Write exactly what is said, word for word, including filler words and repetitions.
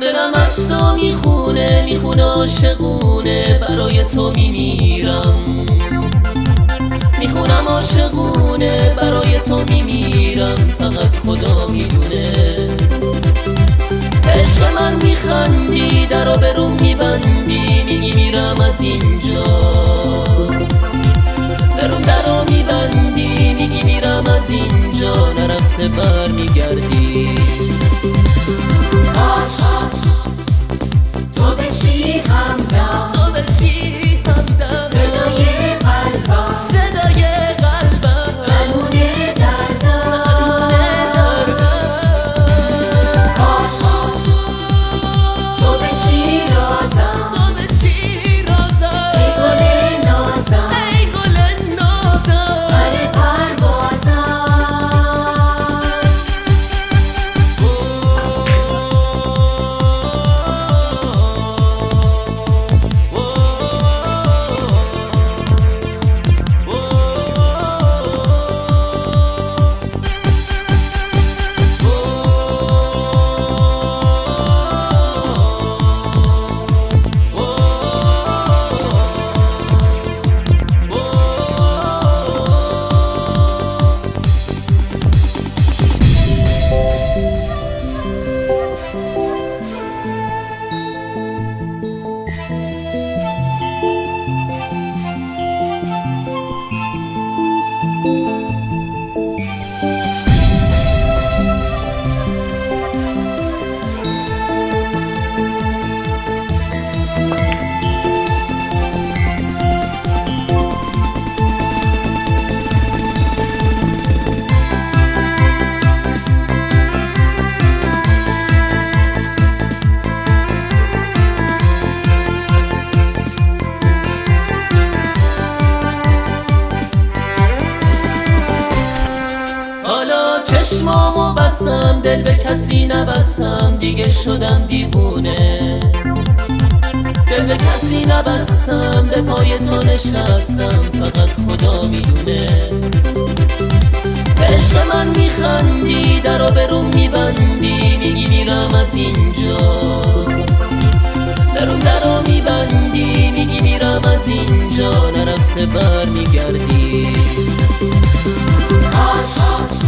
دلم از تو میخونه میخونه عاشقونه، برای تو میمیرم. میخونم عاشقونه، برای تو میمیرم، فقط خدا میدونه. عشق من میخندی، درو به روم میبندی، میگی میرم از اینجا. درون درو میبندی، میگی میرم از اینجا، نرفته بر میگردی. چشمامو بستم، دل به کسی نبستم، دیگه شدم دیوونه. دل به کسی نبستم، به پای تو نشستم، فقط خدا میدونه. به عشق من میخندی، درو به روم میبندی، میگی میرم از اینجا. درون درو میبندی، میگی میرم از اینجا، نرفته بر میگردی. آش